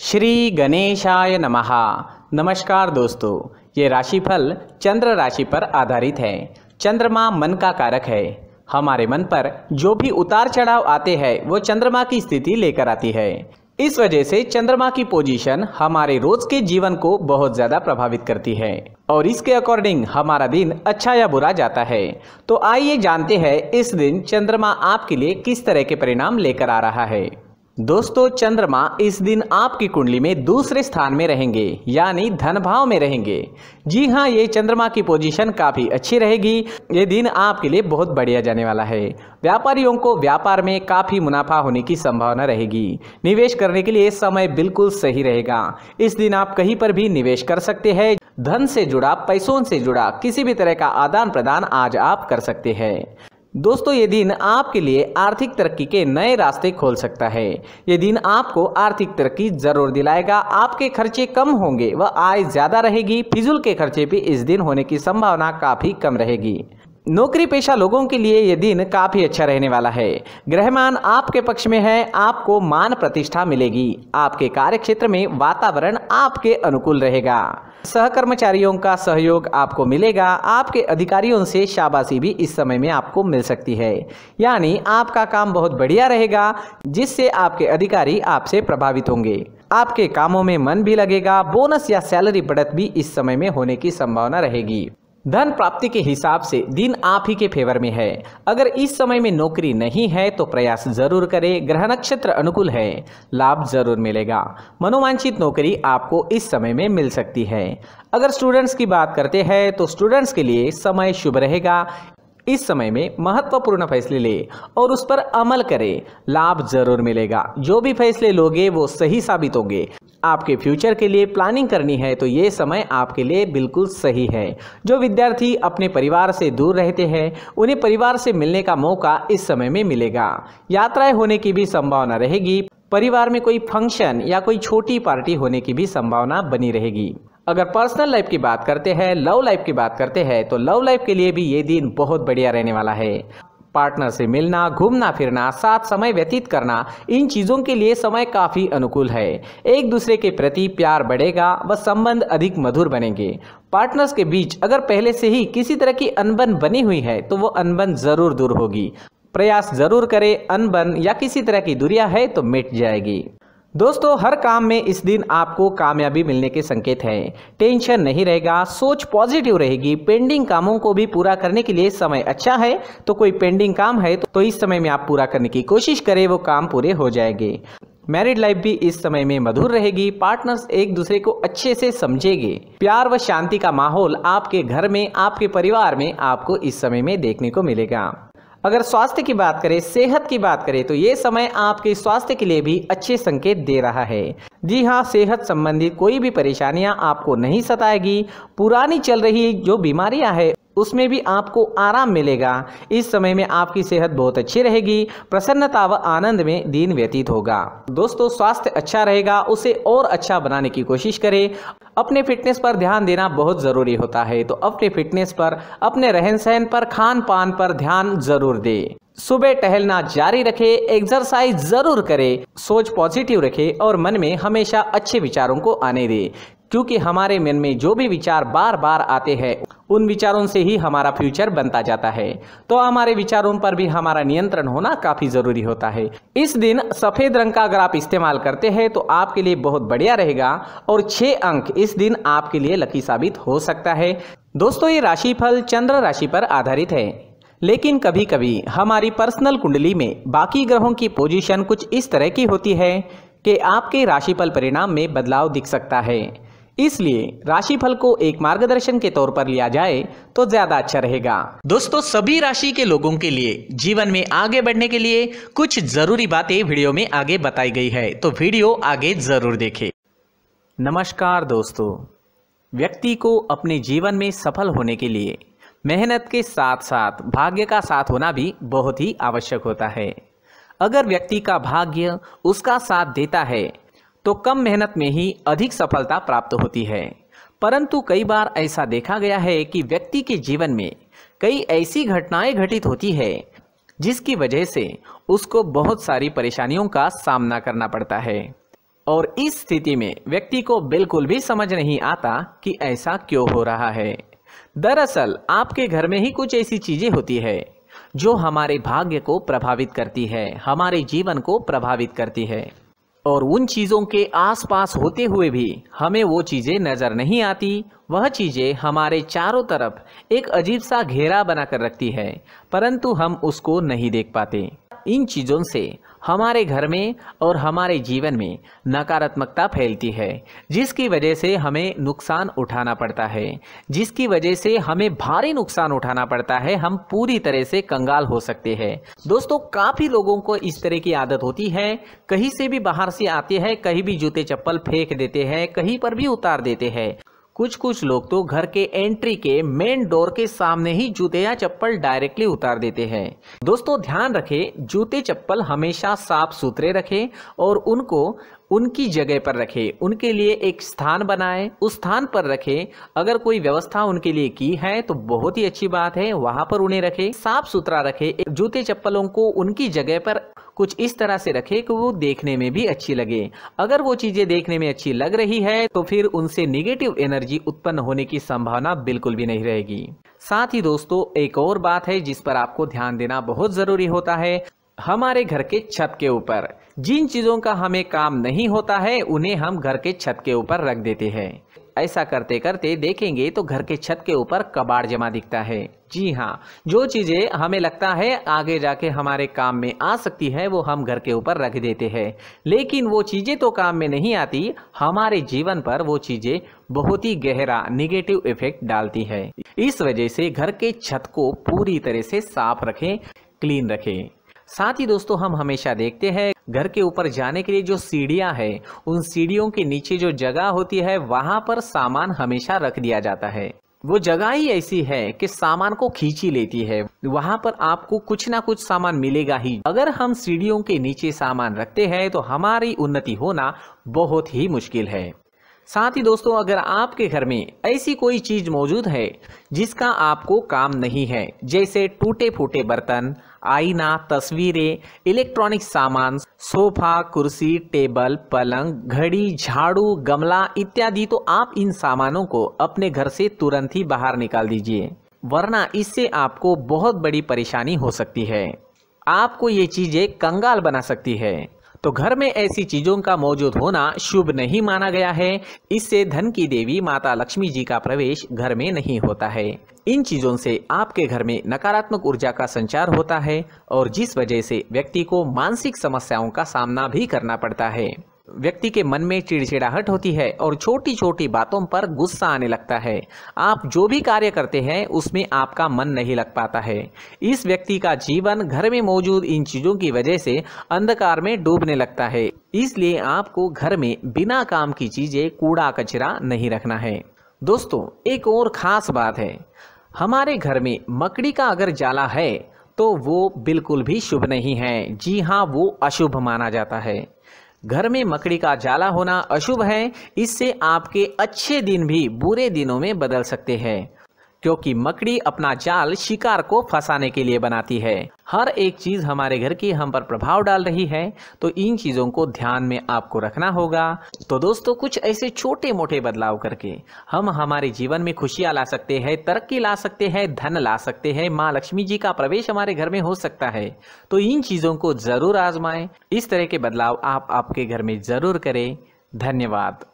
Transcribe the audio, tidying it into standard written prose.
श्री गणेशाय नमः। नमस्कार दोस्तों, ये राशिफल चंद्र राशि पर आधारित है। चंद्रमा मन का कारक है। हमारे मन पर जो भी उतार चढ़ाव आते हैं वो चंद्रमा की स्थिति लेकर आती है। इस वजह से चंद्रमा की पोजीशन हमारे रोज के जीवन को बहुत ज़्यादा प्रभावित करती है और इसके अकॉर्डिंग हमारा दिन अच्छा या बुरा जाता है। तो आइए जानते हैं इस दिन चंद्रमा आपके लिए किस तरह के परिणाम लेकर आ रहा है। दोस्तों, चंद्रमा इस दिन आपकी कुंडली में दूसरे स्थान में रहेंगे, यानी धन भाव में रहेंगे। जी हाँ, ये चंद्रमा की पोजीशन काफ़ी अच्छी रहेगी। ये दिन आपके लिए बहुत बढ़िया जाने वाला है। व्यापारियों को व्यापार में काफ़ी मुनाफा होने की संभावना रहेगी। निवेश करने के लिए समय बिल्कुल सही रहेगा। इस दिन आप कहीं पर भी निवेश कर सकते हैं। धन से जुड़ा, पैसों से जुड़ा किसी भी तरह का आदान प्रदान आज आप कर सकते हैं। दोस्तों, ये दिन आपके लिए आर्थिक तरक्की के नए रास्ते खोल सकता है। ये दिन आपको आर्थिक तरक्की जरूर दिलाएगा। आपके खर्चे कम होंगे व आय ज़्यादा रहेगी। फिजूल के खर्चे भी इस दिन होने की संभावना काफ़ी कम रहेगी। नौकरी पेशा लोगों के लिए ये दिन काफ़ी अच्छा रहने वाला है। ग्रहमान आपके पक्ष में है। आपको मान प्रतिष्ठा मिलेगी। आपके कार्यक्षेत्र में वातावरण आपके अनुकूल रहेगा। सहकर्मचारियों का सहयोग आपको मिलेगा। आपके अधिकारियों से शाबाशी भी इस समय में आपको मिल सकती है, यानी आपका काम बहुत बढ़िया रहेगा, जिससे आपके अधिकारी आपसे प्रभावित होंगे। आपके कामों में मन भी लगेगा। बोनस या सैलरी बढ़त भी इस समय में होने की संभावना रहेगी। धन प्राप्ति के हिसाब से दिन आप ही के फेवर में है। अगर इस समय में नौकरी नहीं है तो प्रयास जरूर करें। ग्रह नक्षत्र अनुकूल है, लाभ जरूर मिलेगा। मनोवांछित नौकरी आपको इस समय में मिल सकती है। अगर स्टूडेंट्स की बात करते हैं तो स्टूडेंट्स के लिए समय शुभ रहेगा। इस समय में महत्वपूर्ण फैसले लें और उस पर अमल करें, लाभ जरूर मिलेगा। जो भी फैसले लोगे वो सही साबित होंगे। आपके फ्यूचर के लिए प्लानिंग करनी है तो ये समय आपके लिए बिल्कुल सही है। जो विद्यार्थी अपने परिवार से दूर रहते हैं उन्हें परिवार से मिलने का मौका इस समय में मिलेगा। यात्राएं होने की भी संभावना रहेगी। परिवार में कोई फंक्शन या कोई छोटी पार्टी होने की भी संभावना बनी रहेगी। अगर पर्सनल लाइफ की बात करते हैं, लव लाइफ की बात करते हैं तो लव लाइफ के लिए भी ये दिन बहुत बढ़िया रहने वाला है। पार्टनर से मिलना, घूमना फिरना, साथ समय व्यतीत करना, इन चीज़ों के लिए समय काफ़ी अनुकूल है। एक दूसरे के प्रति प्यार बढ़ेगा व संबंध अधिक मधुर बनेंगे। पार्टनर्स के बीच अगर पहले से ही किसी तरह की अनबन बनी हुई है तो वो अनबन ज़रूर दूर होगी। प्रयास ज़रूर करें। अनबन या किसी तरह की दूरियां है तो मिट जाएगी। दोस्तों, हर काम में इस दिन आपको कामयाबी मिलने के संकेत हैं। टेंशन नहीं रहेगा, सोच पॉजिटिव रहेगी। पेंडिंग कामों को भी पूरा करने के लिए समय अच्छा है। तो कोई पेंडिंग काम है तो इस समय में आप पूरा करने की कोशिश करें, वो काम पूरे हो जाएंगे। मैरिड लाइफ भी इस समय में मधुर रहेगी। पार्टनर्स एक दूसरे को अच्छे से समझेंगे। प्यार व शांति का माहौल आपके घर में, आपके परिवार में आपको इस समय में देखने को मिलेगा। अगर स्वास्थ्य की बात करें, सेहत की बात करें तो ये समय आपके स्वास्थ्य के लिए भी अच्छे संकेत दे रहा है। जी हाँ, सेहत संबंधी कोई भी परेशानियां आपको नहीं सताएगी। पुरानी चल रही जो बीमारियां हैं उसमें भी आपको आराम मिलेगा। इस समय में आपकी सेहत बहुत अच्छी रहेगी। प्रसन्नता व आनंद में दिन व्यतीत होगा। दोस्तों, स्वास्थ्य अच्छा रहेगा, उसे और अच्छा बनाने की कोशिश करें। अपने फिटनेस पर ध्यान देना बहुत ज़रूरी होता है, तो अपने फिटनेस पर, अपने रहन सहन पर, खान पान पर ध्यान जरूर दें। सुबह टहलना जारी रखें, एक्सरसाइज ज़रूर करें। सोच पॉजिटिव रखें और मन में हमेशा अच्छे विचारों को आने दें, क्योंकि हमारे मन में जो भी विचार बार बार आते हैं उन विचारों से ही हमारा फ्यूचर बनता जाता है। तो हमारे विचारों पर भी हमारा नियंत्रण होना काफ़ी ज़रूरी होता है। इस दिन सफ़ेद रंग का अगर आप इस्तेमाल करते हैं तो आपके लिए बहुत बढ़िया रहेगा और 6 अंक इस दिन आपके लिए लकी साबित हो सकता है। दोस्तों, ये राशिफल चंद्र राशि पर आधारित है, लेकिन कभी कभी हमारी पर्सनल कुंडली में बाकी ग्रहों की पोजीशन कुछ इस तरह की होती है कि आपके राशिफल परिणाम में बदलाव दिख सकता है। इसलिए राशिफल को एक मार्गदर्शन के तौर पर लिया जाए तो ज्यादा अच्छा रहेगा। दोस्तों, सभी राशि के लोगों के लिए जीवन में आगे बढ़ने के लिए कुछ जरूरी बातें वीडियो में आगे बताई गई है, तो वीडियो आगे जरूर देखें। नमस्कार दोस्तों, व्यक्ति को अपने जीवन में सफल होने के लिए मेहनत के साथ साथ भाग्य का साथ होना भी बहुत ही आवश्यक होता है। अगर व्यक्ति का भाग्य उसका साथ देता है तो कम मेहनत में ही अधिक सफलता प्राप्त होती है। परंतु कई बार ऐसा देखा गया है कि व्यक्ति के जीवन में कई ऐसी घटनाएं घटित होती है जिसकी वजह से उसको बहुत सारी परेशानियों का सामना करना पड़ता है। और इस स्थिति में व्यक्ति को बिल्कुल भी समझ नहीं आता कि ऐसा क्यों हो रहा है। दरअसल आपके घर में ही कुछ ऐसी चीज़ें होती है जो हमारे भाग्य को प्रभावित करती है, हमारे जीवन को प्रभावित करती है, और उन चीज़ों के आसपास होते हुए भी हमें वो चीज़ें नज़र नहीं आती। वह चीज़ें हमारे चारों तरफ एक अजीब सा घेरा बनाकर रखती है, परंतु हम उसको नहीं देख पाते। इन चीज़ों से हमारे घर में और हमारे जीवन में नकारात्मकता फैलती है, जिसकी वजह से हमें नुकसान उठाना पड़ता है, जिसकी वजह से हमें भारी नुकसान उठाना पड़ता है। हम पूरी तरह से कंगाल हो सकते हैं। दोस्तों, काफ़ी लोगों को इस तरह की आदत होती है, कहीं से भी बाहर से आते हैं, कहीं भी जूते चप्पल फेंक देते हैं, कहीं पर भी उतार देते हैं। कुछ लोग तो घर के एंट्री के मेन डोर के सामने ही जूते या चप्पल डायरेक्टली उतार देते हैं। दोस्तों, ध्यान रखें, जूते चप्पल हमेशा साफ सुथरे रखें और उनको उनकी जगह पर रखें, उनके लिए एक स्थान बनाएं, उस स्थान पर रखें। अगर कोई व्यवस्था उनके लिए की है तो बहुत ही अच्छी बात है, वहाँ पर उन्हें रखें, साफ सुथरा रखें। जूते चप्पलों को उनकी जगह पर कुछ इस तरह से रखें कि वो देखने में भी अच्छी लगे। अगर वो चीज़ें देखने में अच्छी लग रही है तो फिर उनसे निगेटिव एनर्जी उत्पन्न होने की संभावना बिल्कुल भी नहीं रहेगी। साथ ही दोस्तों, एक और बात है जिस पर आपको ध्यान देना बहुत ज़रूरी होता है। हमारे घर के छत के ऊपर जिन चीज़ों का हमें काम नहीं होता है उन्हें हम घर के छत के ऊपर रख देते हैं। ऐसा करते करते देखेंगे तो घर के छत के ऊपर कबाड़ जमा दिखता है। जी हाँ, जो चीज़ें हमें लगता है आगे जाके हमारे काम में आ सकती है वो हम घर के ऊपर रख देते हैं, लेकिन वो चीज़ें तो काम में नहीं आती, हमारे जीवन पर वो चीज़ें बहुत ही गहरा नेगेटिव इफेक्ट डालती है। इस वजह से घर के छत को पूरी तरह से साफ रखें, क्लीन रखें। साथ ही दोस्तों, हम हमेशा देखते हैं घर के ऊपर जाने के लिए जो सीढ़ियां हैं उन सीढ़ियों के नीचे जो जगह होती है वहां पर सामान हमेशा रख दिया जाता है। वो जगह ही ऐसी है कि सामान को खींची लेती है, वहां पर आपको कुछ ना कुछ सामान मिलेगा ही। अगर हम सीढ़ियों के नीचे सामान रखते हैं तो हमारी उन्नति होना बहुत ही मुश्किल है। साथ ही दोस्तों, अगर आपके घर में ऐसी कोई चीज़ मौजूद है जिसका आपको काम नहीं है, जैसे टूटे फूटे बर्तन, आईना, तस्वीरें, इलेक्ट्रॉनिक सामान, सोफा, कुर्सी, टेबल, पलंग, घड़ी, झाड़ू, गमला इत्यादि, तो आप इन सामानों को अपने घर से तुरंत ही बाहर निकाल दीजिए, वरना इससे आपको बहुत बड़ी परेशानी हो सकती है। आपको ये चीज़ें कंगाल बना सकती है। तो घर में ऐसी चीज़ों का मौजूद होना शुभ नहीं माना गया है। इससे धन की देवी माता लक्ष्मी जी का प्रवेश घर में नहीं होता है। इन चीज़ों से आपके घर में नकारात्मक ऊर्जा का संचार होता है और जिस वजह से व्यक्ति को मानसिक समस्याओं का सामना भी करना पड़ता है। व्यक्ति के मन में चिड़चिड़ाहट होती है और छोटी छोटी बातों पर गुस्सा आने लगता है। आप जो भी कार्य करते हैं उसमें आपका मन नहीं लग पाता है। इस व्यक्ति का जीवन घर में मौजूद इन चीज़ों की वजह से अंधकार में डूबने लगता है। इसलिए आपको घर में बिना काम की चीज़ें, कूड़ा कचरा नहीं रखना है। दोस्तों, एक और ख़ास बात है, हमारे घर में मकड़ी का अगर जाला है तो वो बिल्कुल भी शुभ नहीं है। जी हाँ, वो अशुभ माना जाता है। घर में मकड़ी का जाला होना अशुभ है। इससे आपके अच्छे दिन भी बुरे दिनों में बदल सकते हैं, क्योंकि मकड़ी अपना जाल शिकार को फंसाने के लिए बनाती है। हर एक चीज़ हमारे घर की हम पर प्रभाव डाल रही है, तो इन चीज़ों को ध्यान में आपको रखना होगा। तो दोस्तों, कुछ ऐसे छोटे मोटे बदलाव करके हम हमारे जीवन में खुशियाँ ला सकते हैं, तरक्की ला सकते हैं, धन ला सकते हैं, माँ लक्ष्मी जी का प्रवेश हमारे घर में हो सकता है। तो इन चीज़ों को ज़रूर आजमाएं। इस तरह के बदलाव आप आपके घर में ज़रूर करें। धन्यवाद।